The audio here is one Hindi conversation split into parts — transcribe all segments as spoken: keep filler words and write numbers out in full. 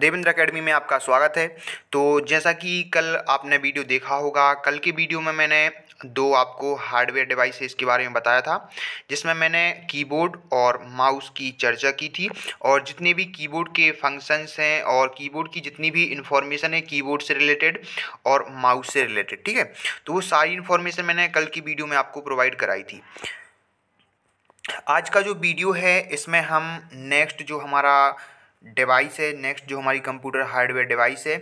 देवेंद्र अकेडमी में आपका स्वागत है। तो जैसा कि कल आपने वीडियो देखा होगा, कल की वीडियो में मैंने दो आपको हार्डवेयर डिवाइसेस के बारे में बताया था, जिसमें मैंने कीबोर्ड और माउस की चर्चा की थी और जितने भी कीबोर्ड के फंक्शंस हैं और कीबोर्ड की जितनी भी इन्फॉर्मेशन है कीबोर्ड से रिलेटेड और माउस से रिलेटेड, ठीक है, तो वो सारी इन्फॉर्मेशन मैंने कल की वीडियो में आपको प्रोवाइड कराई थी। आज का जो वीडियो है इसमें हम नेक्स्ट जो हमारा डिवाइस है, नेक्स्ट जो हमारी कंप्यूटर हार्डवेयर डिवाइस है,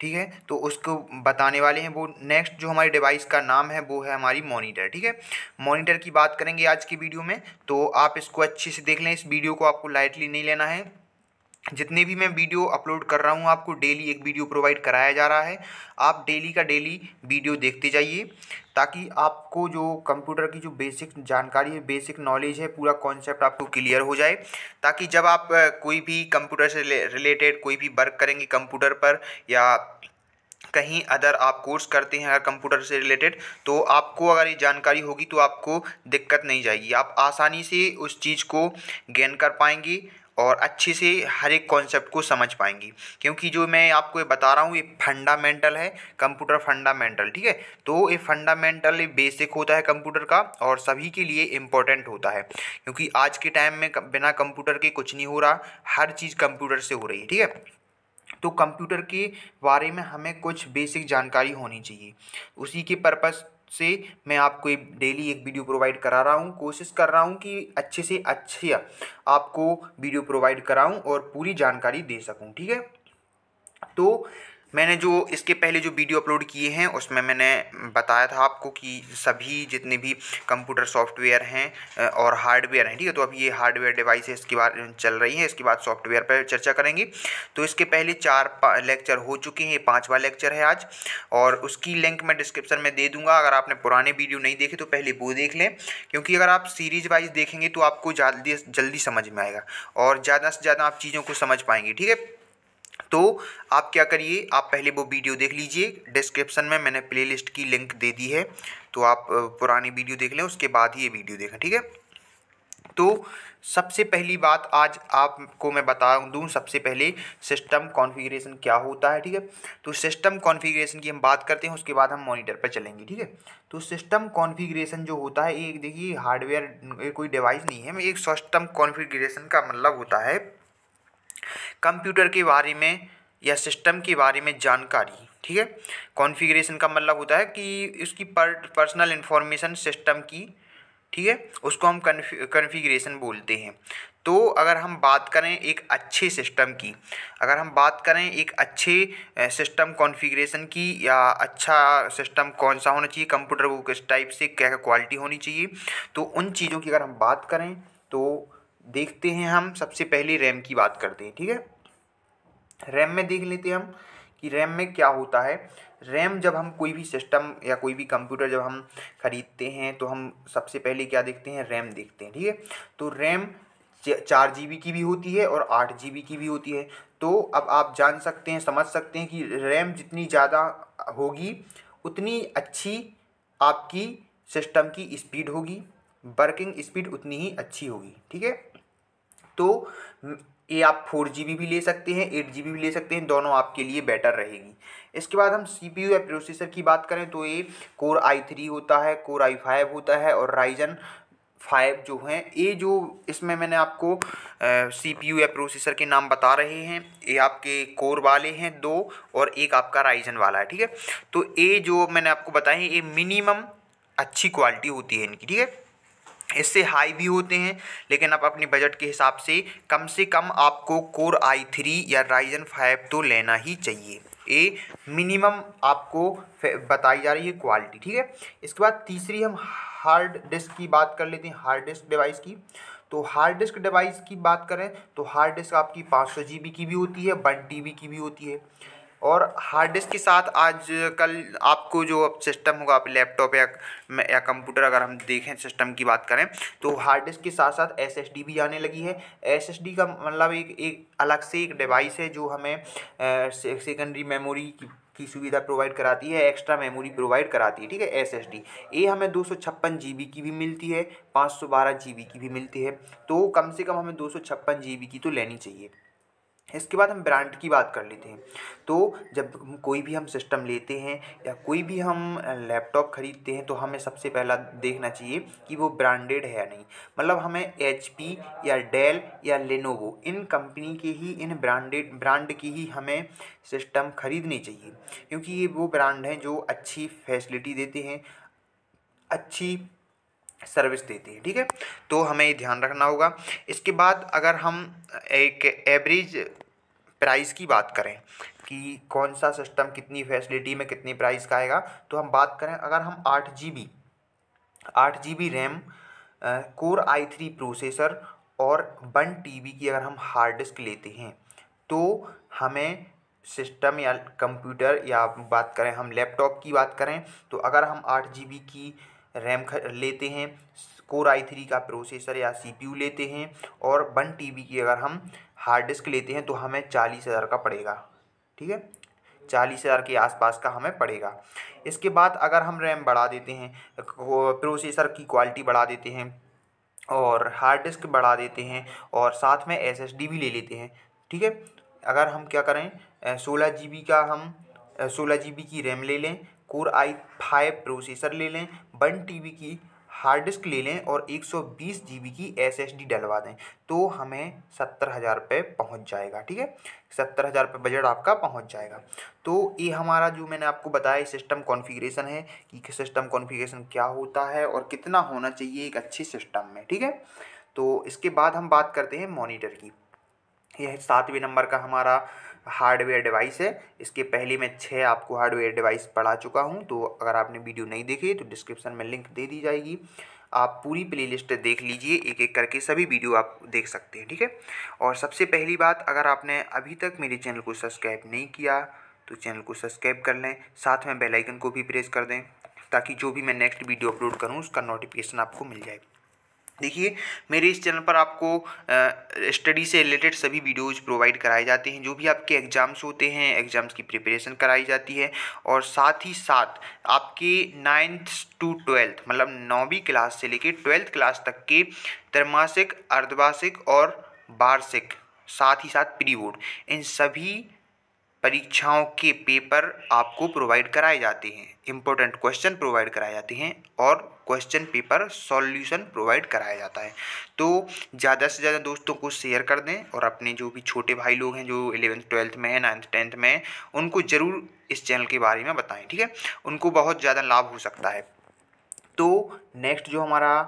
ठीक है, तो उसको बताने वाले हैं। वो नेक्स्ट जो हमारी डिवाइस का नाम है वो है हमारी मॉनिटर, ठीक है, मॉनिटर की बात करेंगे आज की वीडियो में। तो आप इसको अच्छे से देख लें, इस वीडियो को आपको लाइटली नहीं लेना है। जितने भी मैं वीडियो अपलोड कर रहा हूँ आपको डेली एक वीडियो प्रोवाइड कराया जा रहा है, आप डेली का डेली वीडियो देखते जाइए ताकि आपको जो कंप्यूटर की जो बेसिक जानकारी है, बेसिक नॉलेज है, पूरा कॉन्सेप्ट आपको क्लियर हो जाए, ताकि जब आप कोई भी कंप्यूटर से रिलेटेड कोई भी वर्क करेंगे कंप्यूटर पर या कहीं अदर आप कोर्स करते हैं अगर कंप्यूटर से रिलेटेड, तो आपको अगर ये जानकारी होगी तो आपको दिक्कत नहीं जाएगी, आप आसानी से उस चीज़ को गेन कर पाएंगे और अच्छे से हर एक कॉन्सेप्ट को समझ पाएंगी, क्योंकि जो मैं आपको ये बता रहा हूँ ये फंडामेंटल है, कंप्यूटर फंडामेंटल, ठीक है, तो ये फंडामेंटल ये बेसिक होता है कंप्यूटर का और सभी के लिए इम्पोर्टेंट होता है, क्योंकि आज के टाइम में बिना कंप्यूटर के कुछ नहीं हो रहा, हर चीज़ कंप्यूटर से हो रही है, ठीक है। तो कंप्यूटर के बारे में हमें कुछ बेसिक जानकारी होनी चाहिए, उसी के पर्पज़ से मैं आपको एक डेली एक वीडियो प्रोवाइड करा रहा हूँ, कोशिश कर रहा हूँ कि अच्छे से अच्छे आपको वीडियो प्रोवाइड कराऊँ और पूरी जानकारी दे सकूँ, ठीक है। तो मैंने जो इसके पहले जो वीडियो अपलोड किए हैं उसमें मैंने बताया था आपको कि सभी जितने भी कंप्यूटर सॉफ्टवेयर हैं और हार्डवेयर हैं, ठीक है, तो अब ये हार्डवेयर डिवाइसेस की बात चल रही है, इसके बाद सॉफ्टवेयर पर चर्चा करेंगे। तो इसके पहले चार लेक्चर हो चुके हैं, पांचवा लेक्चर है आज, और उसकी लिंक मैं डिस्क्रिप्शन में दे दूँगा। अगर आपने पुराने वीडियो नहीं देखे तो पहले वो देख लें, क्योंकि अगर आप सीरीज वाइज देखेंगे तो आपको जल्दी जल्दी समझ में आएगा और ज़्यादा से ज़्यादा आप चीज़ों को समझ पाएंगे, ठीक है। तो आप क्या करिए, आप पहले वो वीडियो देख लीजिए, डिस्क्रिप्शन में मैंने प्लेलिस्ट की लिंक दे दी है, तो आप पुरानी वीडियो देख लें, उसके बाद ही ये वीडियो देखें, ठीक है। तो सबसे पहली बात आज आपको मैं बता दूं, सबसे पहले सिस्टम कॉन्फ़िगरेशन क्या होता है, ठीक है, तो सिस्टम कॉन्फ़िगरेशन की हम बात करते हैं, उसके बाद हम मॉनिटर पर चलेंगे, ठीक है। तो सिस्टम कॉन्फ़िगरेशन जो होता है, एक देखिए हार्डवेयर कोई डिवाइस नहीं है, एक सिस्टम कॉन्फ़िगरेशन का मतलब होता है कंप्यूटर के बारे में या सिस्टम के बारे में जानकारी, ठीक है। कॉन्फ़िगरेशन का मतलब होता है कि उसकी पर, पर्सनल इन्फॉर्मेशन सिस्टम की, ठीक है, उसको हम कॉन्फ़िगरेशन बोलते हैं। तो अगर हम बात करें एक अच्छे सिस्टम की, अगर हम बात करें एक अच्छे सिस्टम कॉन्फ़िगरेशन की या अच्छा सिस्टम कौन सा होना चाहिए कंप्यूटर, वो किस टाइप से क्या क्वालिटी होनी चाहिए, तो उन चीज़ों की अगर हम बात करें तो देखते हैं, हम सबसे पहले रैम की बात करते हैं, ठीक है। रैम में देख लेते हैं हम कि रैम में क्या होता है। रैम जब हम कोई भी सिस्टम या कोई भी कंप्यूटर जब हम ख़रीदते हैं तो हम सबसे पहले क्या देखते हैं, रैम देखते हैं, ठीक है। तो रैम चार जी बी की भी होती है और आठ जी बी की भी होती है। तो अब आप जान सकते हैं, समझ सकते हैं कि रैम जितनी ज़्यादा होगी उतनी अच्छी आपकी सिस्टम की स्पीड होगी, वर्किंग स्पीड उतनी ही अच्छी होगी, ठीक है। तो ये आप फोर जी बी भी ले सकते हैं, एट जी बी भी ले सकते हैं, दोनों आपके लिए बेटर रहेगी। इसके बाद हम सी पी यू या प्रोसेसर की बात करें तो ये कोर आई थ्री होता है, कोर आई फाइव होता है और राइजन फाइव जो हैं, ये जो इसमें मैंने आपको सी पी यू या प्रोसेसर के नाम बता रहे हैं, ये आपके कोर वाले हैं दो और एक आपका राइजन वाला है, ठीक है। तो ये जो मैंने आपको बताए हैं ये मिनिमम अच्छी क्वालिटी होती है इनकी, ठीक है। इससे हाई भी होते हैं लेकिन आप अपने बजट के हिसाब से कम से कम आपको कोर आई थ्री या राइजन फाइव तो लेना ही चाहिए, ये मिनिमम आपको बताई जा रही है क्वालिटी, ठीक है। इसके बाद तीसरी हम हार्ड डिस्क की बात कर लेते हैं, हार्ड डिस्क डिवाइस की। तो हार्ड डिस्क डिवाइस की बात करें तो हार्ड डिस्क आपकी पाँच सौ जी बी की भी होती है, वन टी बी की भी होती है। और हार्ड डिस्क के साथ आज कल आपको जो सिस्टम होगा, आप लैपटॉप या या कंप्यूटर अगर हम देखें सिस्टम की बात करें तो हार्ड डिस्क के साथ साथ एस एस डी भी आने लगी है। एस एस डी का मतलब एक एक अलग से एक डिवाइस है जो हमें सेकेंडरी मेमोरी की, की सुविधा प्रोवाइड कराती है, एक्स्ट्रा मेमोरी प्रोवाइड कराती है, ठीक है। एस एस डी ये हमें दो सौ छप्पन जी बी की भी मिलती है, पाँच सौ बारह जी बी की भी मिलती है, तो कम से कम हमें दो सौ छप्पन जी बी की तो लेनी चाहिए। इसके बाद हम ब्रांड की बात कर लेते हैं। तो जब कोई भी हम सिस्टम लेते हैं या कोई भी हम लैपटॉप ख़रीदते हैं तो हमें सबसे पहला देखना चाहिए कि वो ब्रांडेड है या नहीं। मतलब हमें एच पी या डेल या लेनोवो इन कंपनी के ही इन ब्रांडेड ब्रांड की ही हमें सिस्टम खरीदनी चाहिए, क्योंकि ये वो ब्रांड हैं जो अच्छी फैसिलिटी देते हैं, अच्छी सर्विस देती है। ठीक है, तो हमें ध्यान रखना होगा। इसके बाद अगर हम एक एवरेज प्राइस की बात करें कि कौन सा सिस्टम कितनी फैसिलिटी में कितनी प्राइस का आएगा, तो हम बात करें अगर हम आठ जी बी आठ G B RAM, Core i three processor और वन टी बी की अगर हम हार्ड डिस्क लेते हैं तो हमें सिस्टम या कंप्यूटर या बात करें हम लैपटॉप की बात करें तो अगर हम आठ जी बी की रैम लेते हैं, कोर आई थ्री का प्रोसेसर या सीपीयू लेते हैं और वन टीबी की अगर हम हार्ड डिस्क लेते हैं तो हमें चालीस हज़ार का पड़ेगा। ठीक है, चालीस हज़ार के आसपास का हमें पड़ेगा। इसके बाद अगर हम रैम बढ़ा देते हैं, प्रोसेसर की क्वालिटी बढ़ा देते हैं और हार्ड डिस्क बढ़ा देते हैं और साथ में एस एस डी भी ले लेते हैं। ठीक है, अगर हम क्या करें, सोलह जी बी का हम सोलह जी बी की रैम ले लें, कोर आई फाइव प्रोसेसर ले लें, वन टीबी की हार्ड डिस्क ले लें और एक सौ बीस जीबी की एसएसडी डलवा दें तो हमें सत्तर हज़ार रुपये पहुँच जाएगा। ठीक है, सत्तर हज़ार रुपये बजट आपका पहुँच जाएगा। तो ये हमारा जो मैंने आपको बताया सिस्टम कॉन्फ़िगरेशन है कि सिस्टम कॉन्फ़िगरेशन क्या होता है और कितना होना चाहिए एक अच्छे सिस्टम में। ठीक है, तो इसके बाद हम बात करते हैं मॉनिटर की। यह सातवें नंबर का हमारा हार्डवेयर डिवाइस है। इसके पहले मैं छः आपको हार्डवेयर डिवाइस पढ़ा चुका हूं, तो अगर आपने वीडियो नहीं देखी तो डिस्क्रिप्शन में लिंक दे दी जाएगी, आप पूरी प्लेलिस्ट देख लीजिए, एक एक करके सभी वीडियो आप देख सकते हैं। ठीक है, और सबसे पहली बात, अगर आपने अभी तक मेरे चैनल को सब्सक्राइब नहीं किया तो चैनल को सब्सक्राइब कर लें, साथ में बेल आइकन को भी प्रेस कर दें ताकि जो भी मैं नेक्स्ट वीडियो अपलोड करूँ उसका नोटिफिकेशन आपको मिल जाए। देखिए, मेरे इस चैनल पर आपको स्टडी से रिलेटेड सभी वीडियोज़ प्रोवाइड कराए जाते हैं, जो भी आपके एग्ज़ाम्स होते हैं एग्ज़ाम्स की प्रिपरेशन कराई जाती है और साथ ही साथ आपके नाइन्थ टू ट्वेल्थ मतलब नौवीं क्लास से लेकर ट्वेल्थ क्लास तक के त्रैमासिक, अर्धवार्षिक और वार्षिक, साथ ही साथ प्री बोर्ड, इन सभी परीक्षाओं के पेपर आपको प्रोवाइड कराए जाते हैं, इम्पोर्टेंट क्वेश्चन प्रोवाइड कराए जाते हैं और क्वेश्चन पेपर सॉल्यूशन प्रोवाइड कराया जाता है। तो ज़्यादा से ज़्यादा दोस्तों को शेयर कर दें और अपने जो भी छोटे भाई लोग हैं जो इलेवेंथ ट्वेल्थ में हैं, नाइन्थ टेंथ में हैं, उनको ज़रूर इस चैनल के बारे में बताएं। ठीक है, उनको बहुत ज़्यादा लाभ हो सकता है। तो नेक्स्ट जो हमारा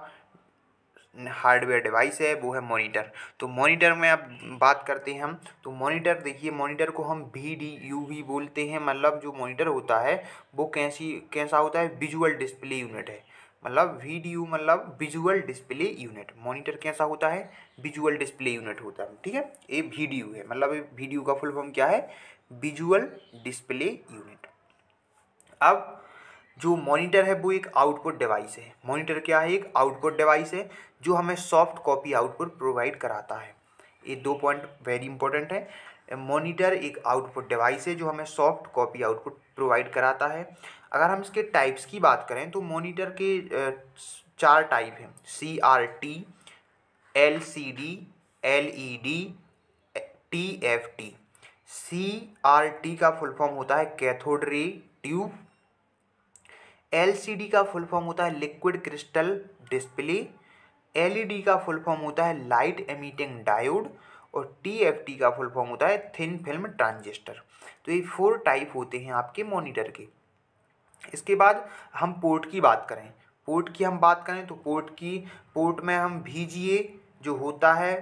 हार्डवेयर डिवाइस है वो है मॉनिटर। तो मॉनिटर में अब बात करते हैं हम, तो मॉनिटर देखिए, मॉनिटर को हम वी डी यू भी बोलते हैं। मतलब जो मॉनिटर होता है वो कैसी कैसा होता है, विजुअल डिस्प्ले यूनिट है। मतलब वी डी यू मतलब विजुअल डिस्प्ले यूनिट। मॉनिटर कैसा होता है, विजुअल डिस्प्ले यूनिट होता है। ठीक है, ये वी डी यू है, मतलब ये वी डी यू का फुल फॉर्म क्या है, विजुअल डिस्प्ले यूनिट। अब जो मॉनिटर है वो एक आउटपुट डिवाइस है। मॉनिटर क्या है, एक आउटपुट डिवाइस है जो हमें सॉफ्ट कॉपी आउटपुट प्रोवाइड कराता है। ये दो पॉइंट वेरी इंपॉर्टेंट है। मॉनिटर एक आउटपुट डिवाइस है जो हमें सॉफ्ट कॉपी आउटपुट प्रोवाइड कराता है। अगर हम इसके टाइप्स की बात करें तो मॉनिटर के चार टाइप हैं, C R T, L C D, L E D, T F T. C R T का फुल फॉर्म होता है कैथोड रे ट्यूब, एलसीडी का फुल फॉर्म होता है लिक्विड क्रिस्टल डिस्प्ले, एलईडी का फुल फॉर्म होता है लाइट एमिटिंग डायोड और टीएफटी का फुल फॉर्म होता है थिन फिल्म ट्रांजिस्टर। तो ये फोर टाइप होते हैं आपके मॉनिटर के। इसके बाद हम पोर्ट की बात करें, पोर्ट की हम बात करें तो पोर्ट की पोर्ट में हम वीजीए जो होता है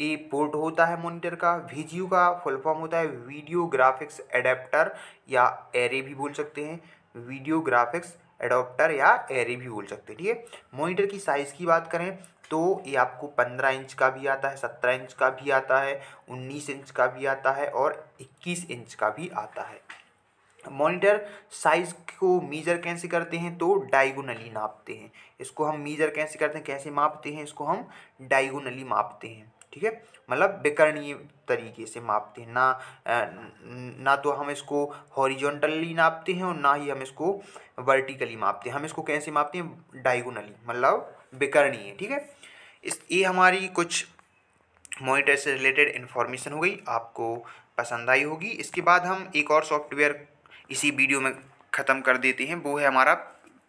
ये पोर्ट होता है मॉनिटर का। वीजीयू का फुल फॉर्म होता है वीडियो ग्राफिक्स एडेप्टर या एरे भी बोल सकते हैं, वीडियो ग्राफिक्स एडोप्टर या एरे भी बोल सकते हैं। ठीक है, मॉनिटर की साइज़ की बात करें तो ये आपको पंद्रह इंच का भी आता है, सत्रह इंच का भी आता है, उन्नीस इंच का भी आता है और इक्कीस इंच का भी आता है। मॉनिटर साइज़ को मीज़र कैसे करते हैं, तो डायगोनली नापते हैं। इसको हम मीज़र कैसे करते हैं, कैसे मापते हैं, इसको हम डायगोनली मापते हैं। ठीक है, मतलब विकर्णीय तरीके से मापते हैं, ना ना तो हम इसको हॉरिजॉन्टली नापते हैं और ना ही हम इसको वर्टिकली मापते हैं। हम इसको कैसे मापते हैं, डायगोनली मतलब विकर्णीय। ठीक है, इस ये हमारी कुछ मॉनिटर से रिलेटेड इन्फॉर्मेशन हो गई, आपको पसंद आई होगी। इसके बाद हम एक और सॉफ्टवेयर इसी वीडियो में ख़त्म कर देते हैं, वो है हमारा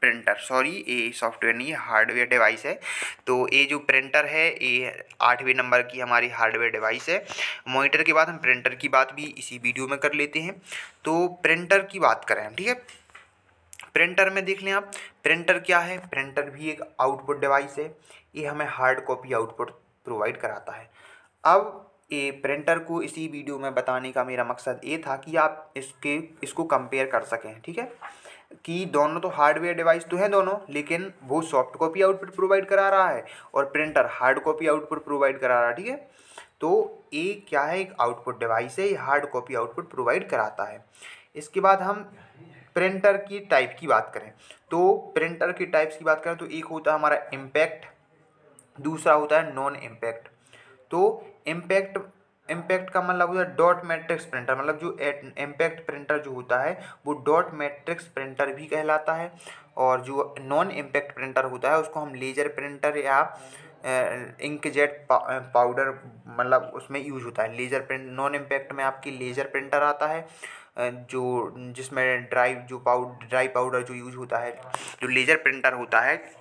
प्रिंटर। सॉरी, ये सॉफ्टवेयर नहीं है, हार्डवेयर डिवाइस है। तो ये जो प्रिंटर है ये आठवें नंबर की हमारी हार्डवेयर डिवाइस है। मॉनिटर के बाद हम प्रिंटर की बात भी इसी वीडियो में कर लेते हैं। तो प्रिंटर की बात करें हम, ठीक है, प्रिंटर में देख लें आप, प्रिंटर क्या है। प्रिंटर भी एक आउटपुट डिवाइस है, ये हमें हार्ड कॉपी आउटपुट प्रोवाइड कराता है। अब ये प्रिंटर को इसी वीडियो में बताने का मेरा मकसद ये था कि आप इसके इसको कंपेयर कर सकें, ठीक है, कि दोनों तो हार्डवेयर डिवाइस तो हैं दोनों, लेकिन वो सॉफ्ट कॉपी आउटपुट प्रोवाइड करा रहा है और printer hard copy output provide करा रहा है, ठीक है। तो ये क्या है, एक आउटपुट डिवाइस है, ये हार्ड कॉपी आउटपुट प्रोवाइड कराता है। इसके बाद हम प्रिंटर की टाइप की बात करें, तो प्रिंटर की टाइप्स की बात करें तो एक होता है हमारा इम्पैक्ट, दूसरा होता है नॉन इम्पैक्ट। तो इम्पैक्ट इम्पैक्ट का मतलब होता है डॉट मैट्रिक्स प्रिंटर, मतलब जो इम्पैक्ट प्रिंटर जो होता है वो डॉट मैट्रिक्स प्रिंटर भी कहलाता है। और जो नॉन इम्पैक्ट प्रिंटर होता है उसको हम लेजर प्रिंटर या इंकजेट पाउडर, मतलब उसमें यूज होता है। लेजर प्रिंट नॉन इम्पैक्ट में आपकी लेजर प्रिंटर आता है जो जिसमें ड्राई जो पाउडर ड्राई पाउडर जो यूज होता है, जो लेजर प्रिंटर होता है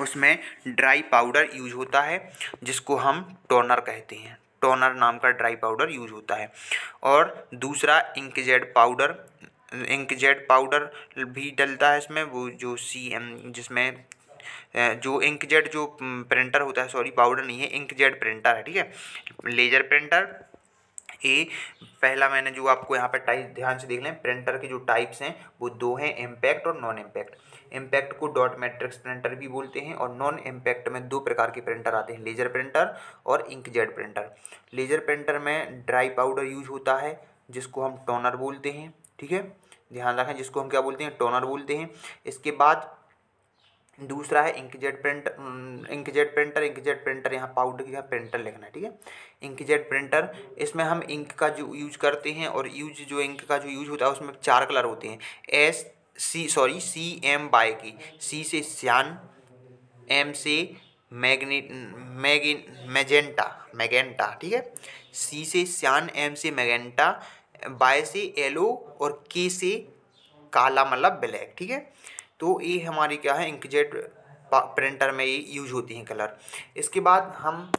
उसमें ड्राई पाउडर यूज होता है जिसको हम टोनर कहते हैं, टोनर नाम का ड्राई पाउडर यूज होता है। और दूसरा इंकजेट पाउडर, इंकजेट पाउडर भी डलता है इसमें, वो जो सी एम जिसमें जो इंकजेट जो प्रिंटर होता है, सॉरी पाउडर नहीं है, इंकजेट प्रिंटर है, ठीक है। लेजर प्रिंटर ए पहला मैंने जो आपको यहाँ पर टाइप ध्यान से देख लें, प्रिंटर के जो टाइप्स हैं वो दो हैं, इम्पैक्ट और नॉन इम्पैक्ट। इम्पैक्ट को डॉट मैट्रिक्स प्रिंटर भी बोलते हैं और नॉन इम्पैक्ट में दो प्रकार के प्रिंटर आते हैं, लेजर प्रिंटर और इंकजेट प्रिंटर। लेजर प्रिंटर में ड्राई पाउडर यूज होता है जिसको हम टोनर बोलते हैं, ठीक है, ध्यान रखें, जिसको हम क्या बोलते हैं, टोनर बोलते हैं। इसके बाद दूसरा है inkjet printer, inkjet printer inkjet printer यहाँ पाउडर की जगह प्रिंटर लिखना है, ठीक है, इंकजेट प्रिंटर। इसमें हम इंक का जो यूज करते हैं और यूज जो इंक का जो यूज होता है उसमें चार कलर होते हैं, S C sorry C M Y K, सी से सियान, एम से मैग्नी मैगिन मैजेंटा मैगेंटा, ठीक है, सी से सियान, एम से मैगेंटा, बाय से येलो और के से काला मतलब ब्लैक, ठीक है। तो ये हमारी क्या है, इंकजेट प्रिंटर में ये यूज होती हैं कलर। इसके बाद हम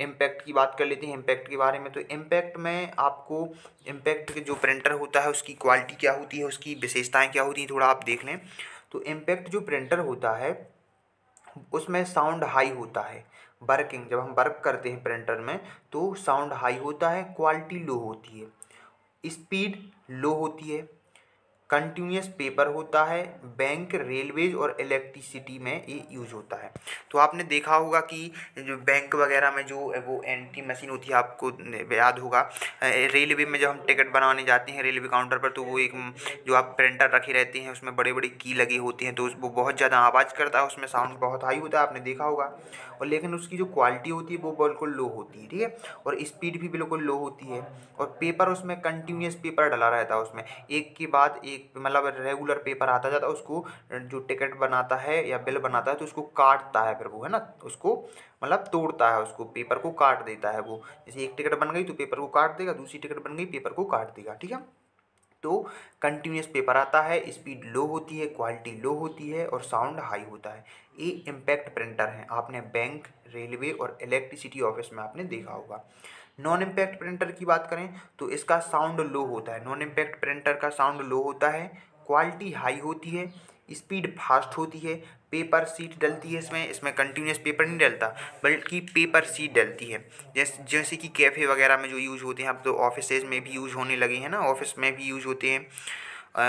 इम्पैक्ट की बात कर लेते हैं, इम्पैक्ट के बारे में। तो इम्पैक्ट में आपको इम्पैक्ट के जो प्रिंटर होता है उसकी क्वालिटी क्या होती है, उसकी विशेषताएं क्या होती हैं, थोड़ा आप देख लें। तो इम्पैक्ट जो प्रिंटर होता है उसमें साउंड हाई होता है, वर्किंग जब हम वर्क करते हैं प्रिंटर में तो साउंड हाई होता है, क्वालिटी लो होती है, स्पीड लो होती है, कंटिन्यूस पेपर होता है, बैंक रेलवेज और इलेक्ट्रिसिटी में ये यूज होता है। तो आपने देखा होगा कि जो बैंक वगैरह में जो वो एंट्री मशीन होती है, आपको याद होगा, रेलवे में जब हम टिकट बनाने जाते हैं रेलवे काउंटर पर तो वो एक जो आप प्रिंटर रखे रहते हैं उसमें बड़े बड़े की लगे होते हैं, तो वो बहुत ज़्यादा आवाज़ करता है, उसमें साउंड बहुत हाई होता है, आपने देखा होगा। और लेकिन उसकी जो क्वालिटी होती है वो बिल्कुल लो होती है, ठीक है, और स्पीड भी बिल्कुल लो होती है। और पेपर उसमें कंटिन्यूस पेपर डला रहता है, उसमें एक के बाद एक, मतलब रेगुलर पेपर आता जाता है, उसको जो टिकट बनाता है या बिल बनाता है तो उसको काटता है, फिर वो है ना उसको मतलब तोड़ता है, उसको पेपर को काट देता है वो। जैसे एक टिकट बन गई तो पेपर को काट देगा, दूसरी टिकट बन गई पेपर को काट देगा, ठीक है। तो कंटिन्यूस पेपर आता है, स्पीड लो होती है, क्वालिटी लो होती है और साउंड हाई होता है, ये इम्पैक्ट प्रिंटर हैं। आपने बैंक रेलवे और इलेक्ट्रिसिटी ऑफिस में आपने देखा होगा। नॉन इम्पैक्ट प्रिंटर की बात करें तो इसका साउंड लो होता है, नॉन इम्पैक्ट प्रिंटर का साउंड लो होता है, क्वालिटी हाई होती है, स्पीड फास्ट होती है, पेपर सीट डलती है इसमें, इसमें कंटिन्यूस पेपर नहीं डलता बल्कि पेपर सीट डलती है, जैसे जैसे कि कैफ़े वगैरह में जो यूज़ होते हैं, अब तो ऑफिसेज में भी यूज़ होने लगे हैं ना, ऑफिस में भी यूज़ होते हैं, आ,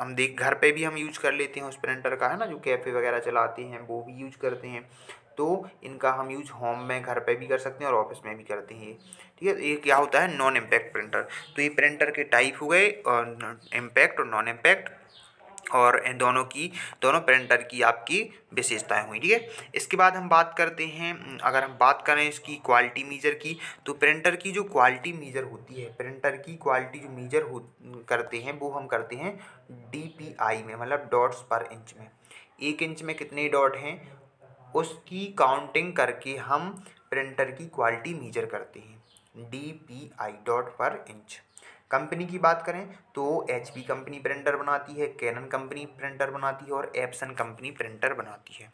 हम देख घर पे भी हम यूज कर लेते हैं उस प्रिंटर का, है ना, जो कैफ़े वगैरह चलाते हैं वो भी यूज करते हैं। तो इनका हम यूज होम में घर पे भी कर सकते हैं और ऑफिस में भी करते हैं, ठीक है। ये क्या होता है, नॉन इम्पैक्ट प्रिंटर। तो ये प्रिंटर के टाइप हो गए, और इम्पैक्ट और नॉन इम्पैक्ट, और इन दोनों की दोनों प्रिंटर की आपकी विशेषताएं हुई, ठीक है। इसके बाद हम बात करते हैं, अगर हम बात करें इसकी क्वालिटी मीजर की, तो प्रिंटर की जो क्वालिटी मीजर होती है, प्रिंटर की क्वालिटी जो मीजर हो करते हैं वो हम करते हैं डी पी आई में, मतलब डॉट्स पर इंच में, एक इंच में कितने डॉट हैं उसकी काउंटिंग करके हम प्रिंटर की क्वालिटी मीजर करते हैं D P I dot per inch. Company की बात करें तो एच पी कंपनी प्रिंटर बनाती है, कैनन कंपनी प्रिंटर बनाती है और एप्सन कंपनी प्रिंटर बनाती है।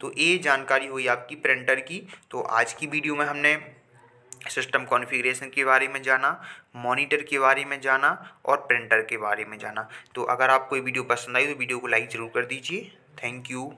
तो ये जानकारी हुई आपकी प्रिंटर की। तो आज की वीडियो में हमने सिस्टम कॉन्फ़िगरेशन के बारे में जाना, मॉनिटर के बारे में जाना और प्रिंटर के बारे में जाना। तो अगर आपको ये वीडियो पसंद आई तो वीडियो को लाइक ज़रूर कर दीजिए। Thank you.